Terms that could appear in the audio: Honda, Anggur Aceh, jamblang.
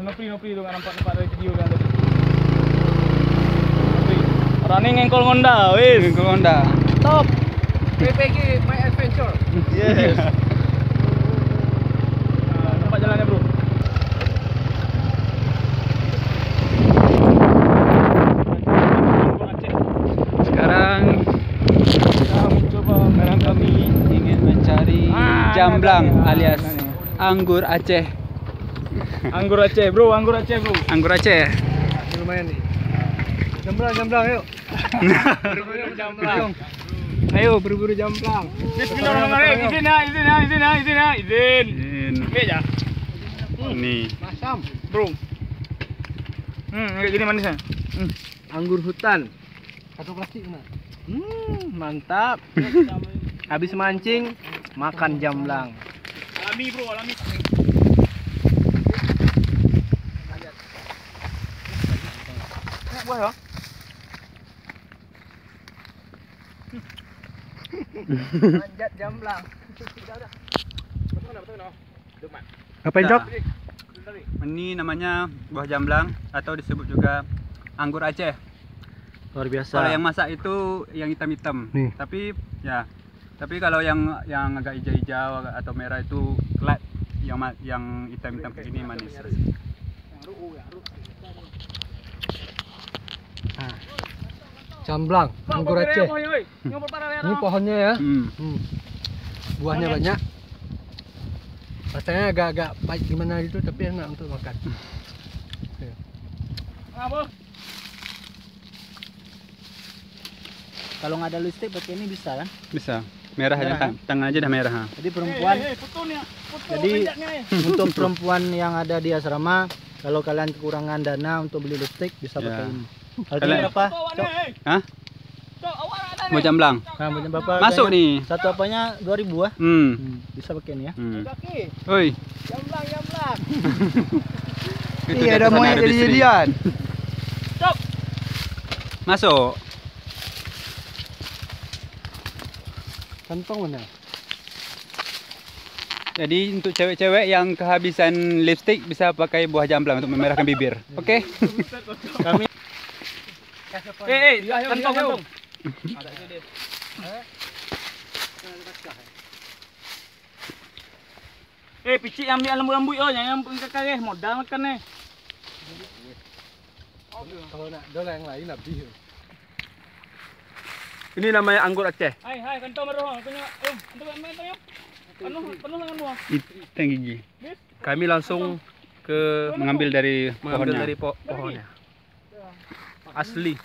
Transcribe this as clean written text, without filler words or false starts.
Nopi-nopi tu kan nampak dari video kan tadi. Orang ni ngengkol Honda, weh. Ngengkol Honda. Top. PPG my adventure. Yes. Nampak jalannya bro. Sekarang kami ingin mencari jamblang alias anggur Aceh. Anggur Aceh bro, anggur Aceh bro. Anggur Aceh. Lumayan nih. Jamblang yuk. Buru-buru jamblang. Ayo buru-buru jamblang. Bismillahirrahmanirrahim. Izin. Oke ya. Nih. Masam, bro. Kayak gini manisnya. Anggur hutan. Satu plastik benar. Mantap. Habis mancing makan jamblang. Alami bro, alami. Buah ya? Manjat jamblang. Apa itu? Ini namanya buah jamblang atau disebut juga anggur Aceh. Luar biasa. Kalau yang masak itu yang hitam-hitam. Tapi ya, tapi kalau yang agak hijau-hijau atau merah itu kelat. Yang hitam-hitam begini manis. Jamblang, anggur Aceh. Ini pohonnya ya. Buahnya banyak. Rasanya agak-agak pahit gimana gitu, tapi enak untuk makan. Kalau nggak ada listrik, pakai ini bisa kan? Bisa. Merah aja, tangan aja dah merah. Jadi perempuan. Jadi untuk perempuan yang ada di asrama, kalau kalian kekurangan dana untuk beli listrik, bisa pakai ini. Harganya berapa? Hah? Mau jamblang. Masuk nih. Satu apanya 2000 ah. Bisa pakai ini ya. Oi. Jamblang. Iya, ada mau jadi-jadian. Stop. Masuk. Kantong mana? Jadi untuk cewek-cewek yang kehabisan lipstick bisa pakai buah jamblang untuk memerahkan bibir. Oke. Kami kantong. Picik ambil lembu-lembu yo, jangan kakak modal makan nih. Kalau nak dolar yang lain lebih. Ini namanya anggur Aceh. Hai, kantong meroh, punya. Untuk main tadi. Penuh dengan buah. Ikan gigi. Kami langsung ke mengambil dari pohonnya. Asli.